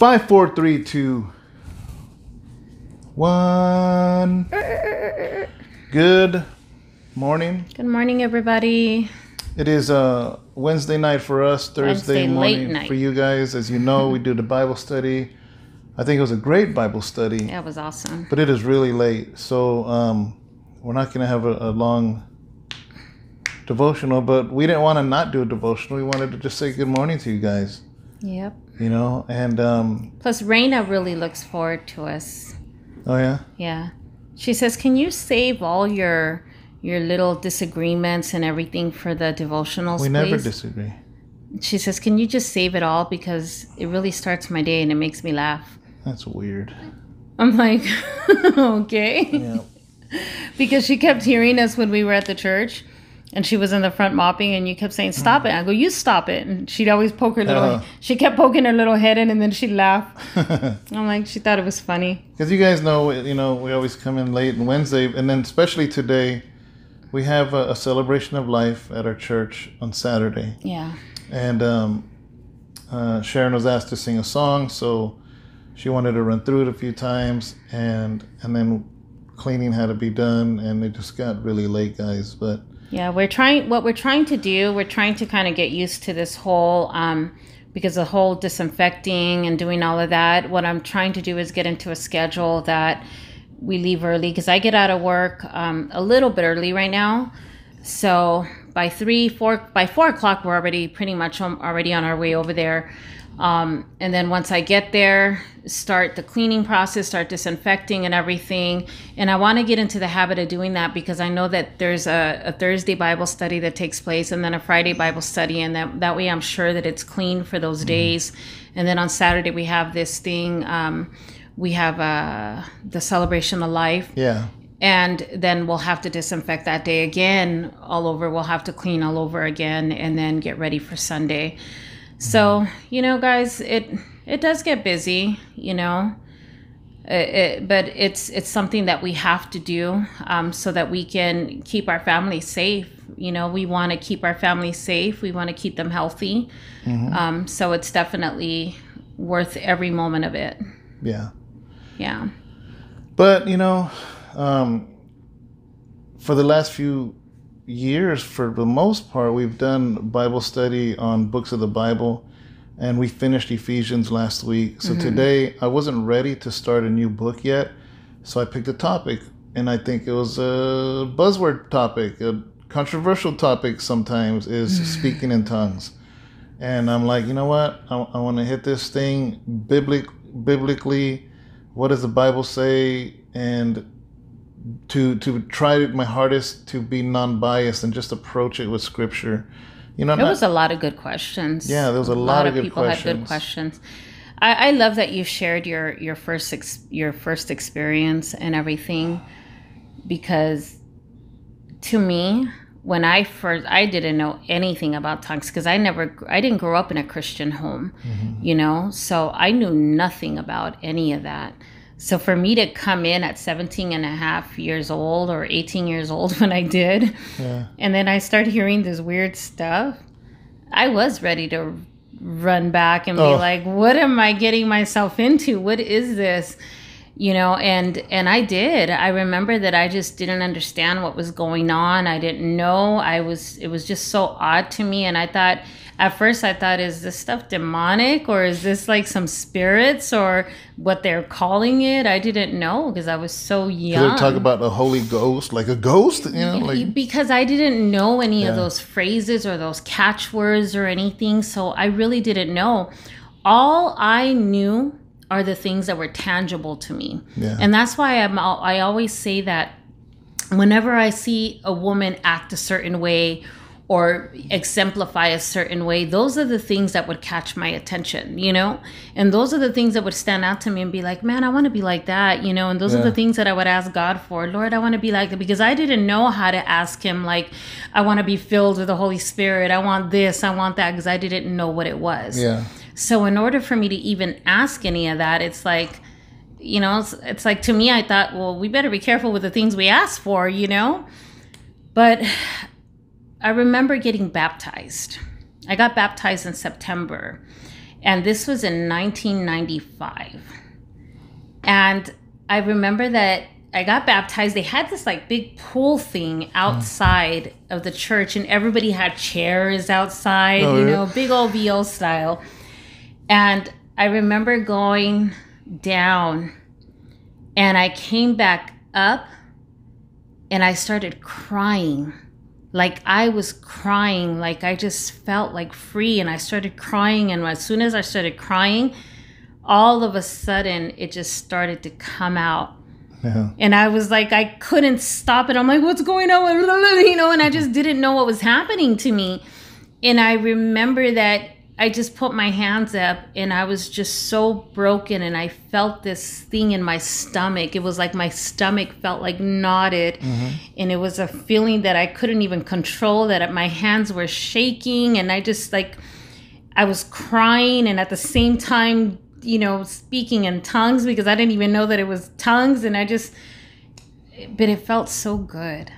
5, 4, 3, 2, 1. Good morning. Good morning, everybody. It is Wednesday night for us, Thursday morning for you guys. As you know, we do the Bible study. I think it was a great Bible study. Yeah, it was awesome. But it is really late, so we're not going to have a long devotional. But we didn't want to not do a devotional. We wanted to just say good morning to you guys. Yep. You know, and plus Raina really looks forward to us. Oh yeah. Yeah, she says, "Can you save all your little disagreements and everything for the devotionals, please?" We never disagree. She says, "Can you just save it all because it really starts my day and it makes me laugh." That's weird. I'm like, okay. Yeah. Because she kept hearing us when we were at the church and she was in the front mopping and you kept saying, "Stop it." I go, "You stop it." And she'd always poke her little she kept poking her little head in and then she'd laugh. I'm like, she thought it was funny. Because you guys know, you know, we always come in late on Wednesday, and then especially today, we have a celebration of life at our church on Saturday. Yeah. And Sharon was asked to sing a song, so she wanted to run through it a few times, and then cleaning had to be done, and it just got really late, guys. But yeah, we're trying to kind of get used to this whole because the whole disinfecting and doing all of that. What I'm trying to do is get into a schedule that we leave early, because I get out of work a little bit early right now, so. By 4 o'clock, we're already pretty much already on our way over there. And then once I get there, start the cleaning process, start disinfecting and everything. And I want to get into the habit of doing that, because I know that there's a Thursday Bible study that takes place, and then a Friday Bible study. And that way I'm sure that it's clean for those days. And then on Saturday, we have this thing. We have the celebration of life. Yeah. And then we'll have to disinfect that day again all over. We'll have to clean all over again and then get ready for Sunday. So, you know, guys, it does get busy, you know, but it's something that we have to do so that we can keep our family safe. You know, we want to keep our family safe. We want to keep them healthy. Mm-hmm. So it's definitely worth every moment of it. Yeah. Yeah. But, you know... for the last few years, for the most part, we've done Bible study on books of the Bible, and we finished Ephesians last week. So today, I wasn't ready to start a new book yet, so I picked a topic, and I think it was a buzzword topic, a controversial topic sometimes, is speaking in tongues. And I'm like, you know what? I want to hit this thing biblically. What does the Bible say? And to try my hardest to be non-biased and just approach it with scripture. You know, there was a lot of good questions. Yeah, there was a lot of good questions. I love that you shared your first experience and everything, because to me, when I didn't know anything about tongues, because I didn't grow up in a Christian home, you know, so I knew nothing about any of that. So for me to come in at 17 and a half years old or 18 years old when I did, and then I start hearing this weird stuff, I was ready to run back and be like, what am I getting myself into? What is this? You know, and I did. I remember that I just didn't understand what was going on. I didn't know. It was just so odd to me. And I thought, at first I thought, is this stuff demonic, or is this like some spirits or what they're calling it? I didn't know, because I was so young. They talk about the Holy Ghost, like a ghost, you know, like, because I didn't know any of those phrases or those catchwords or anything. So I really didn't know. All I knew are the things that were tangible to me. Yeah. And that's why I always say that whenever I see a woman act a certain way or exemplify a certain way, those are the things that would catch my attention, you know? And those are the things that would stand out to me and be like, man, I want to be like that, you know? And those are the things that I would ask God for. Lord, I want to be like that, because I didn't know how to ask him, like, I want to be filled with the Holy Spirit. I want this, I want that, because I didn't know what it was. Yeah. So in order for me to even ask any of that, it's like, you know, it's like, to me, I thought, well, we better be careful with the things we ask for, you know? But... I remember getting baptized. I got baptized in September, And this was in 1995. And I remember that I got baptized. They had this like big pool thing outside of the church, and everybody had chairs outside, big old VO style. And I remember going down, and I came back up, and I started crying. Like I was crying, like I just felt like free, and I started crying. And as soon as I started crying, all of a sudden it just started to come out. Yeah. And I was like, I couldn't stop it. I'm like, what's going on? And I just didn't know what was happening to me. And I remember that I just put my hands up, and I was just so broken, and I felt this thing in my stomach. It was like my stomach felt like knotted, and it was a feeling that I couldn't even control, that my hands were shaking, and I just like, I was crying, and at the same time, you know, speaking in tongues, because I didn't even know that it was tongues. And I just, but it felt so good.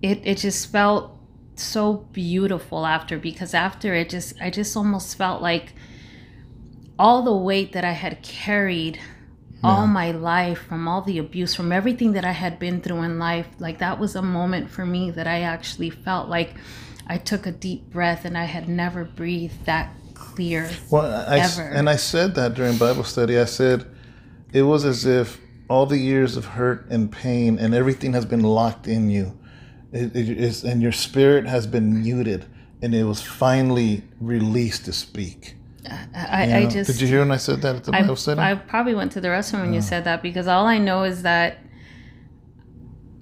It just felt so beautiful after, because after it just, I just almost felt like all the weight that I had carried all my life, from all the abuse, from everything that I had been through in life, like that was a moment for me that I actually felt like I took a deep breath, and I had never breathed that clear. I said that during Bible study. I said it was as if all the years of hurt and pain and everything has been locked in you. It is, and your spirit has been muted, and it was finally released to speak. I just, did you hear when I said that at the Bible study? I probably went to the restroom when you said that, because all I know is that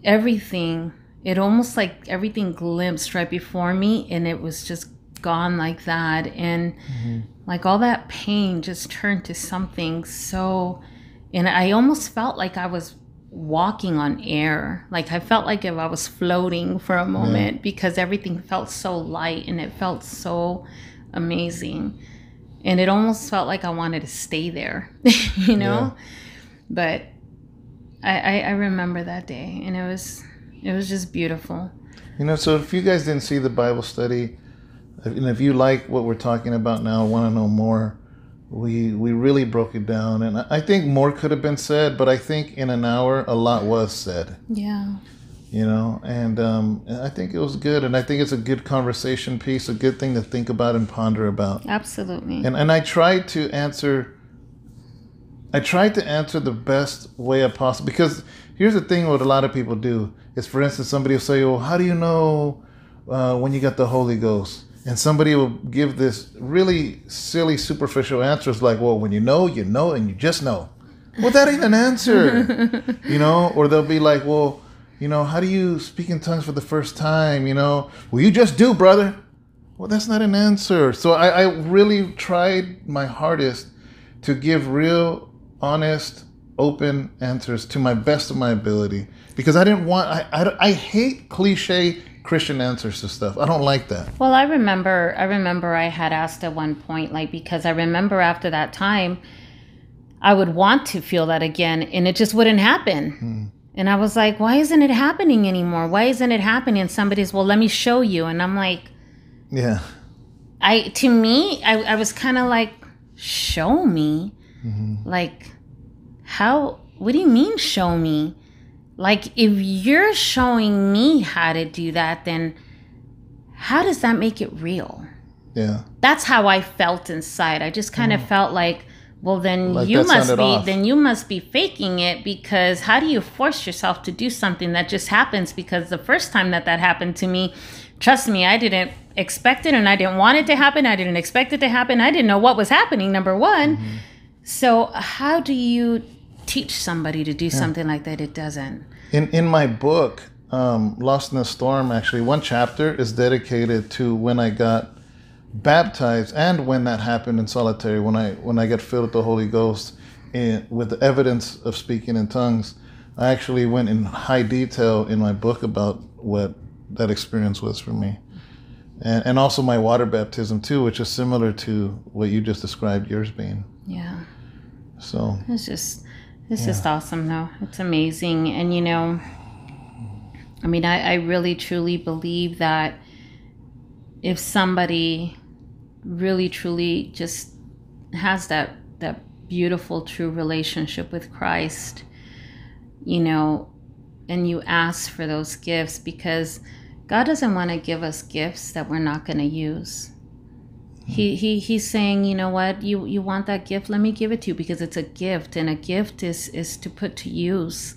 everything, it almost like everything glimpsed right before me, and it was just gone like that. And like all that pain just turned to something so, and I almost felt like I was walking on air. Like I felt like if I was floating for a moment, because everything felt so light, and it felt so amazing. And it almost felt like I wanted to stay there, you know? But I remember that day, and it was just beautiful. You know, so if you guys didn't see the Bible study, and if you like what we're talking about now, want to know more, we really broke it down. And I think more could have been said, but I think in an hour, a lot was said. Yeah. You know, and I think it was good. And I think it's a good conversation piece, a good thing to think about and ponder about. Absolutely. And I tried to answer, the best way I possible. Because here's the thing, what a lot of people do is, for instance, somebody will say, well, how do you know when you got the Holy Ghost? And somebody will give this really silly, superficial answers like, well, when you know, and you just know. Well, that ain't an answer, you know? Or they'll be like, well, you know, how do you speak in tongues for the first time, you know? Well, you just do, brother. Well, that's not an answer. So I really tried my hardest to give real, honest, open answers to my best of my ability. Because I didn't want, I hate cliche Christian answers to stuff. I don't like that. Well, I remember I had asked at one point, like, because I remember after that time, I would want to feel that again, and it just wouldn't happen. And I was like, why isn't it happening anymore? Why isn't it happening? And somebody's, well, let me show you. And I'm like, yeah. To me, I was kind of like, show me? Like, how, what do you mean show me? Like, if you're showing me how to do that, then how does that make it real? Yeah. That's how I felt inside. I just kind of felt like, well, then like you must be faking it, because how do you force yourself to do something that just happens? Because the first time that happened to me, trust me, I didn't expect it, and I didn't want it to happen. I didn't expect it to happen. I didn't know what was happening, number one. So how do you teach somebody to do something like that? It doesn't. In my book, Lost in the Storm, actually, one chapter is dedicated to when I got baptized and when that happened in solitary, when I got filled with the Holy Ghost with the evidence of speaking in tongues. I actually went in high detail in my book about what that experience was for me. And also my water baptism too, which is similar to what you just described yours being. Yeah. So it's just... It's just awesome, though. It's amazing. And, you know, I mean, I really, truly believe that if somebody really, truly just has that beautiful true relationship with Christ, you know, and you ask for those gifts, because God doesn't want to give us gifts that we're not going to use. He's saying, you know what, you want that gift? Let me give it to you, because it's a gift, and a gift is to put to use.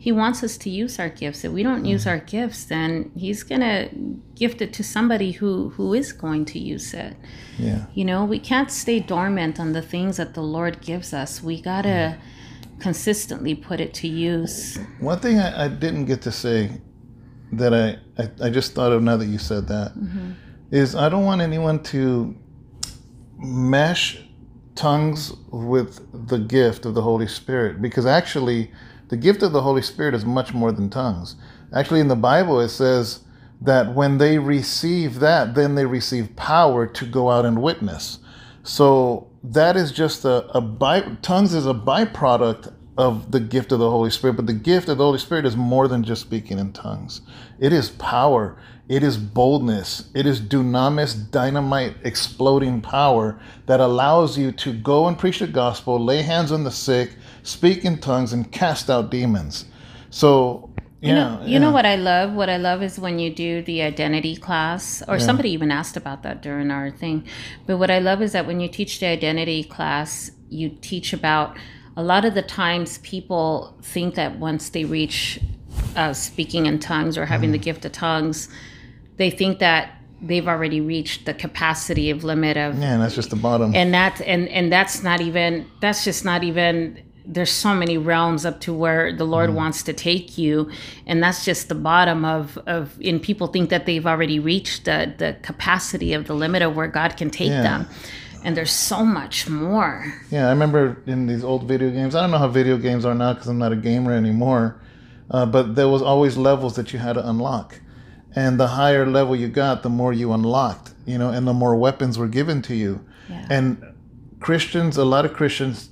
He wants us to use our gifts. If we don't use our gifts, then he's going to gift it to somebody who is going to use it. Yeah. You know, we can't stay dormant on the things that the Lord gives us. We got to consistently put it to use. One thing I didn't get to say that I just thought of now that you said that, is I don't want anyone to mash tongues with the gift of the Holy Spirit, because actually the gift of the Holy Spirit is much more than tongues. Actually, in the Bible, it says that when they receive that, then they receive power to go out and witness. So that is just tongues is a byproduct of the gift of the Holy Spirit, but the gift of the Holy Spirit is more than just speaking in tongues. It is power. It is boldness. It is dunamis, dynamite, exploding power that allows you to go and preach the gospel, lay hands on the sick, speak in tongues, and cast out demons. So, you know what I love? What I love is when you do the identity class, or somebody even asked about that during our thing. But what I love is that when you teach the identity class, you teach about a lot of the times people think that once they reach speaking in tongues or having the gift of tongues, they think that they've already reached the capacity of limit of. Yeah, and that's just the bottom. And that's just not even. There's so many realms up to where the Lord wants to take you, and that's just the bottom of and people think that they've already reached the capacity of the limit of where God can take them. And there's so much more. Yeah, I remember in these old video games, I don't know how video games are now because I'm not a gamer anymore, but there was always levels that you had to unlock. And the higher level you got, the more you unlocked, you know, and the more weapons were given to you. Yeah. And Christians, a lot of Christians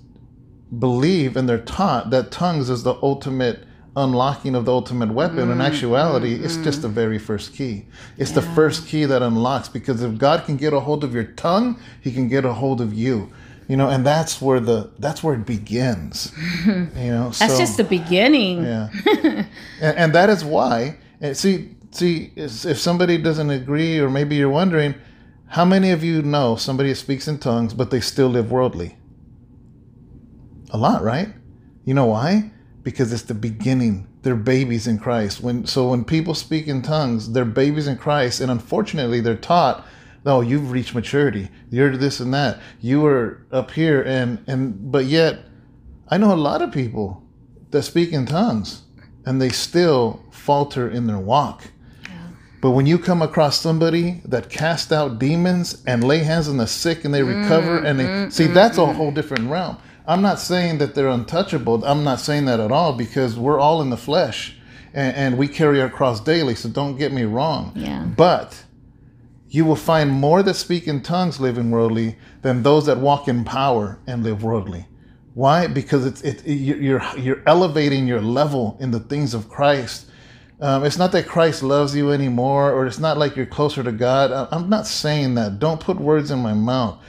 believe and they're taught that tongues is the ultimate unlocking of the ultimate weapon. In actuality, it's just the very first key. It's the first key that unlocks, because if God can get a hold of your tongue, he can get a hold of you, you know, and that's where it begins, you know. That's so, just the beginning. Yeah. and that is why, see if somebody doesn't agree, or maybe you're wondering, how many of you know somebody speaks in tongues but they still live worldly? A lot, right? You know why? Because it's the beginning. They're babies in Christ. So when people speak in tongues, they're babies in Christ, and unfortunately they're taught, oh, you've reached maturity. You're this and that. You were up here but yet I know a lot of people that speak in tongues and they still falter in their walk. Yeah. But when you come across somebody that cast out demons and lay hands on the sick and they recover and they see, that's a whole different realm. I'm not saying that they're untouchable. I'm not saying that at all, because we're all in the flesh and we carry our cross daily. So don't get me wrong. Yeah. But you will find more that speak in tongues living worldly than those that walk in power and live worldly. Why? Because you're elevating your level in the things of Christ. It's not that Christ loves you anymore, or it's not like you're closer to God. I'm not saying that. Don't put words in my mouth.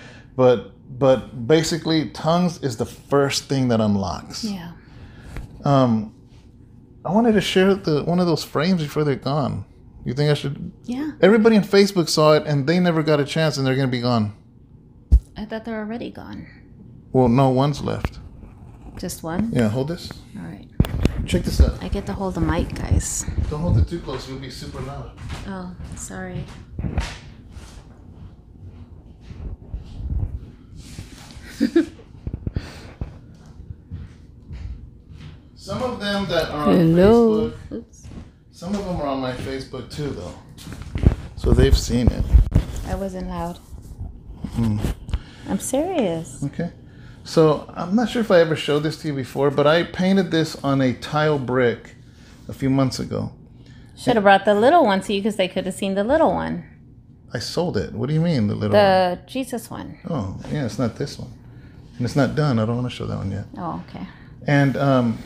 But basically, tongues is the first thing that unlocks. Yeah. I wanted to share one of those frames before they're gone. You think I should? Yeah. Everybody on Facebook saw it, and they never got a chance, and they're going to be gone. I thought they're already gone. Well, no, one's left. Just one? Yeah, hold this. All right. Check this out. I get to hold the mic, guys. Don't hold it too close. It'll be super loud. Oh, sorry. Some of them that are on Facebook. Oops. Some of them are on my Facebook too, though, so they've seen it. I wasn't loud. I'm serious. Okay, so I'm not sure if I ever showed this to you before, but I painted this on a tile brick a few months ago. Should have brought the little one to you, because they could have seen the little one. I sold it. What do you mean, the little one? The Jesus one. Oh, yeah, it's not this one. And it's not done. I don't want to show that one yet. Oh, okay. And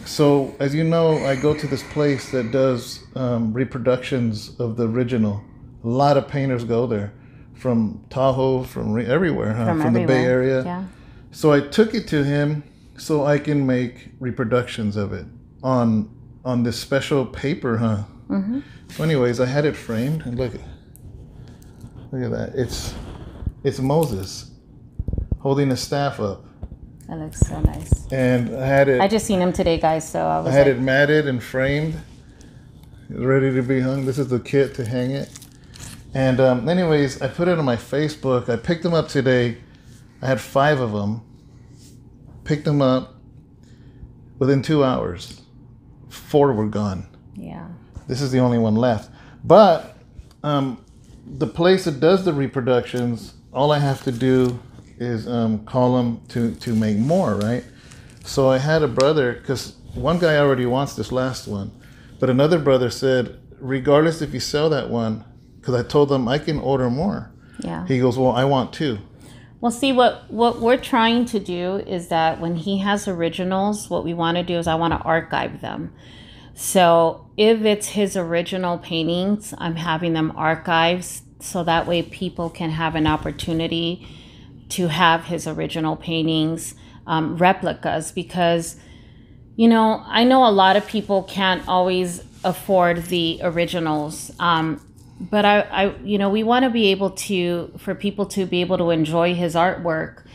so, as you know, I go to this place that does reproductions of the original. A lot of painters go there, from Tahoe, from everywhere. From the Bay Area. Yeah. So I took it to him so I can make reproductions of it on this special paper, huh? Mm-hmm. So anyways, I had it framed, and look at that. It's Moses holding a staff up. That looks so nice. And I had it. I just seen him today, guys. So I had it matted and framed, ready to be hung. This is the kit to hang it. And anyways, I put it on my Facebook. I picked them up today. I had 5 of them. Picked them up. Within 2 hours, 4 were gone. Yeah. This is the only one left. But the place that does the reproductions, all I have to do is call them to make more, right? So I had a brother, because one guy already wants this last one, but another brother said, regardless if you sell that one, because I told them I can order more. Yeah. He goes, well, I want 2. Well, see, what we're trying to do is that when he has originals, what we want to do is I want to archive them. So if it's his original paintings, I'm having them archived so that way people can have an opportunity to have his original paintings, replicas, because, you know, I know a lot of people can't always afford the originals, but I, you know, we want to be able to, for people to be able to enjoy his artwork.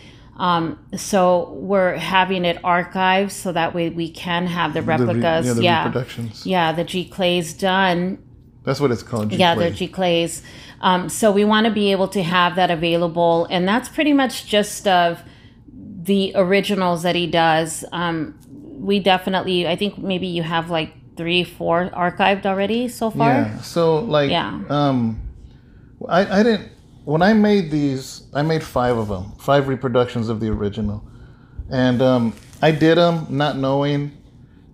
So we're having it archived so that way we can have the replicas. Reproductions. Yeah, the giclée's done. That's what it's called, giclée. Yeah, the giclées. So we want to be able to have that available. And that's pretty much just of the originals that he does. We definitely, I think maybe you have like 3, 4 archived already so far. Yeah, so like, yeah. I didn't, when I made these, I made 5 of them, 5 reproductions of the original. And I did them not knowing.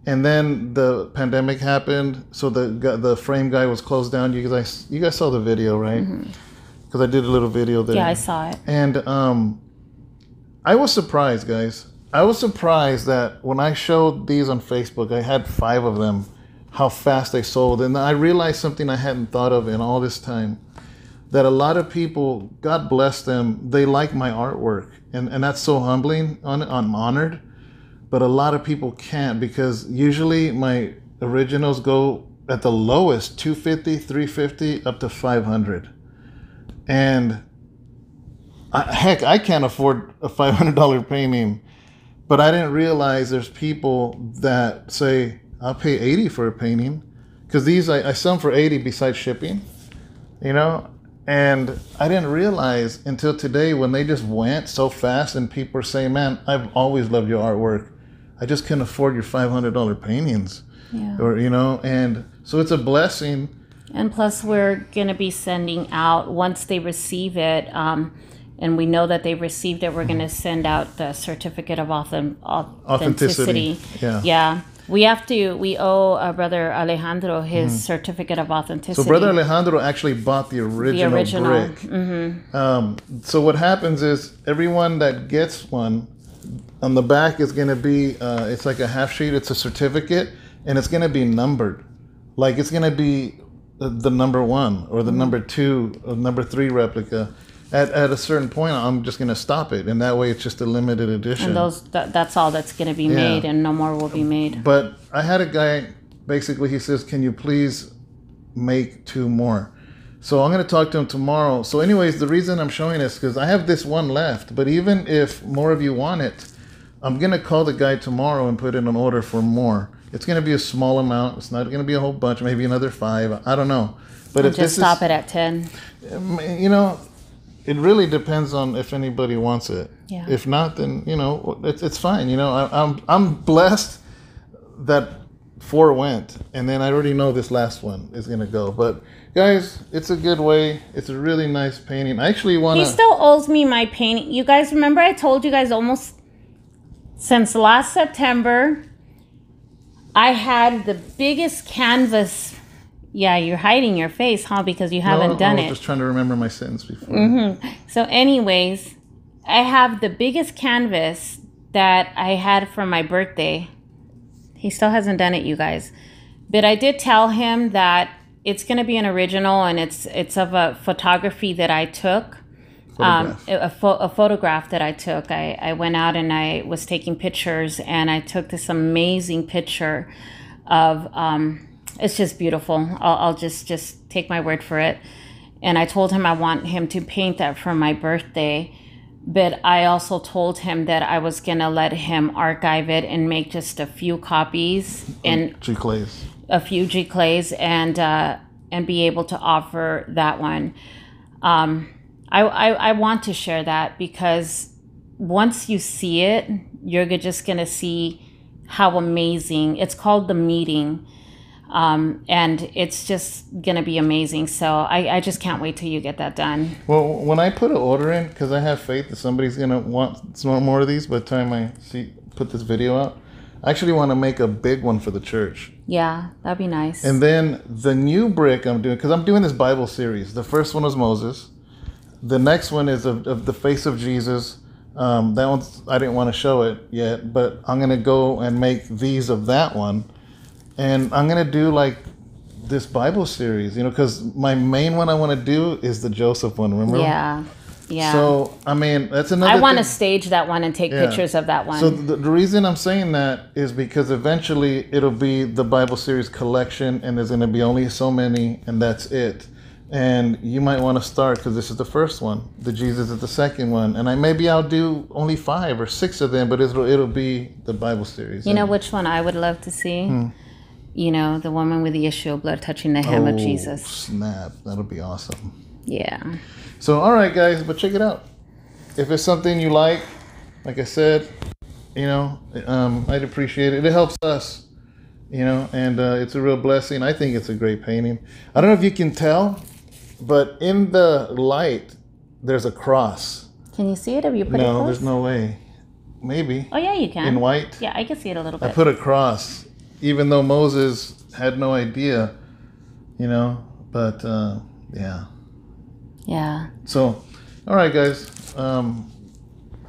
And then the pandemic happened, so the frame guy was closed down. You guys saw the video, right? Because I did a little video there. Yeah, I saw it. And I was surprised, guys. I was surprised that when I showed these on Facebook, I had 5 of them, how fast they sold. And I realized something I hadn't thought of in all this time, that a lot of people, God bless them, they like my artwork. And that's so humbling. I'm honored. But a lot of people can't, because usually my originals go at the lowest $250, $350, up to $500. And I can't afford a $500 painting. But I didn't realize there's people that say, I'll pay $80 for a painting. Because these, I sell them for $80 besides shipping, you know? And I didn't realize until today when they just went so fast and people are saying, man, I've always loved your artwork. I just couldn't afford your $500 paintings, yeah. Or, you know, and so it's a blessing. And plus we're going to be sending out, once they receive it, and we know that they received it, we're going to send out the certificate of authenticity. Yeah. Yeah. We owe Brother Alejandro his certificate of authenticity. So Brother Alejandro actually bought the original brick. Mm-hmm. So what happens is everyone that gets one, on the back is going to be, it's like a half sheet. It's a certificate, and it's going to be numbered. Like it's going to be the number 1 or the number 2 or number 3 replica. At a certain point, I'm just going to stop it, and that way it's just a limited edition. And that's all that's going to be made, and no more will be made. But I had a guy, basically, he says, can you please make 2 more? So I'm going to talk to him tomorrow. So anyways, the reason I'm showing this, because I have this one left, but even if more of you want it, I'm going to call the guy tomorrow and put in an order for more. It's going to be a small amount. It's not going to be a whole bunch, maybe another 5. I don't know. But if just stop it at 10. You know... It really depends on if anybody wants it. Yeah. If not, then, you know, it's fine. You know, I'm blessed that 4 went, and then I already know this last one is going to go. But, guys, it's a good way. It's a really nice painting. I actually want to... He still owes me my painting. You guys remember I told you guys almost since last September, I had the biggest canvas... Yeah, you're hiding your face, huh? Because you haven't done it. I was just trying to remember my sentence before. Mm-hmm. So anyways, I have the biggest canvas that I had for my birthday. He still hasn't done it, you guys. But I did tell him that it's going to be an original, and it's of a photography that I took. photograph? A photograph that I took. I went out and I was taking pictures, and I took this amazing picture of, it's just beautiful. I'll just take my word for it. And I told him I want him to paint that for my birthday. But I also told him that I was going to let him archive it and make just a few copies and giclées, a few giclées, and be able to offer that one. I want to share that because once you see it, you're just going to see how amazing. It's called The Meeting. And it's just going to be amazing. So I just can't wait till you get that done. Well, when I put an order in, because I have faith that somebody's going to want some more of these by the time I put this video out, I actually want to make a big one for the church. Yeah, that'd be nice. And then the new brick I'm doing, because I'm doing this Bible series. The first one was Moses. The next one is of the face of Jesus. That one's, I didn't want to show it yet, but I'm going to go and make these of that one. And I'm going to do like this Bible series, you know, because my main one I want to do is the Joseph one, remember? Yeah, yeah. So, I mean, that's another thing. I want to stage that one and take pictures of that one. So the reason I'm saying that is because eventually it'll be the Bible series collection, and there's going to be only so many, and that's it. And you might want to start, because this is the first one. The Jesus is the second one. And maybe I'll do only 5 or 6 of them, but it'll be the Bible series. You know which one I would love to see? You know, the woman with the issue of blood touching the hem of Jesus. Snap. That'll be awesome. Yeah. So, all right, guys, but check it out. If it's something you like I said, you know, I'd appreciate it. It helps us, you know, and it's a real blessing. I think it's a great painting. I don't know if you can tell, but in the light, there's a cross. Can you see it if you put it close? No, there's no way. Maybe. Oh, yeah, you can. In white? Yeah, I can see it a little bit. I put a cross. Even though Moses had no idea, you know, but yeah. Yeah. So, all right, guys,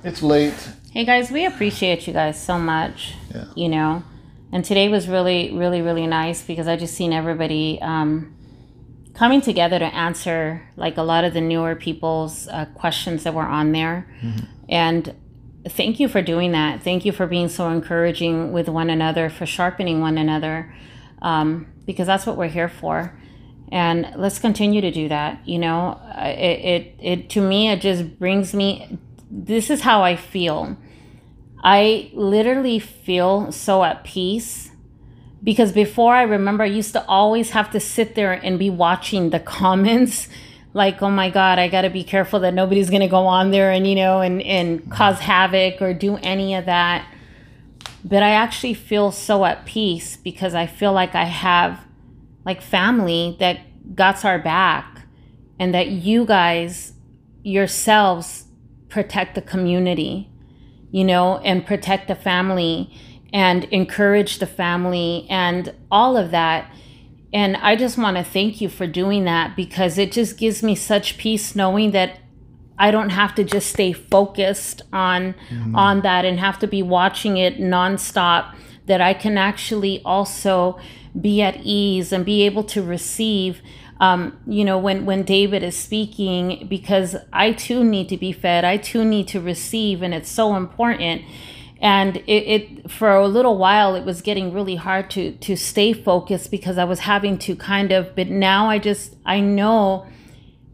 it's late. Hey, guys, we appreciate you guys so much, you know, and today was really, really, really nice because I just seen everybody coming together to answer like a lot of the newer people's questions that were on there. Mm-hmm. And thank you for doing that. Thank you for being so encouraging with one another, for sharpening one another, because that's what we're here for. And let's continue to do that. You know, it to me, it just brings me, this is how I feel. I literally feel so at peace because before I remember, I used to always have to sit there and be watching the comments. Like, oh my God, I gotta be careful that nobody's gonna go on there and, you know, and cause havoc or do any of that. But I actually feel so at peace because I feel like I have like family that got our back and that you guys yourselves protect the community, you know, and protect the family and encourage the family and all of that. And I just want to thank you for doing that because it just gives me such peace knowing that I don't have to just stay focused on that and have to be watching it nonstop, that I can actually also be at ease and be able to receive, you know, when David is speaking, because I too need to be fed. I too need to receive. And it's so important. And it for a little while, it was getting really hard to stay focused because I was having to kind of, but now I know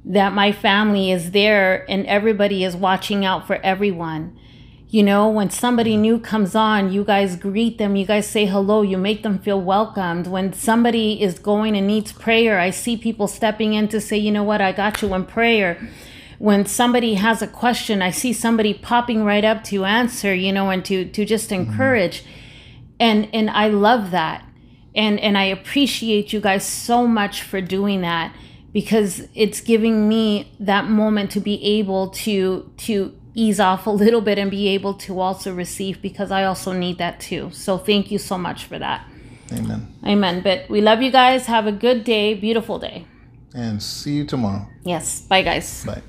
that my family is there and everybody is watching out for everyone. You know, when somebody new comes on, you guys greet them, you guys say hello, you make them feel welcomed. When somebody is going and needs prayer, I see people stepping in to say, you know what, I got you in prayer. When somebody has a question, I see somebody popping right up to answer, you know, and to just encourage. And I love that. And I appreciate you guys so much for doing that because it's giving me that moment to be able to ease off a little bit and be able to also receive because I also need that too. So thank you so much for that. Amen. Amen. But we love you guys. Have a good day. Beautiful day. And see you tomorrow. Yes. Bye, guys. Bye.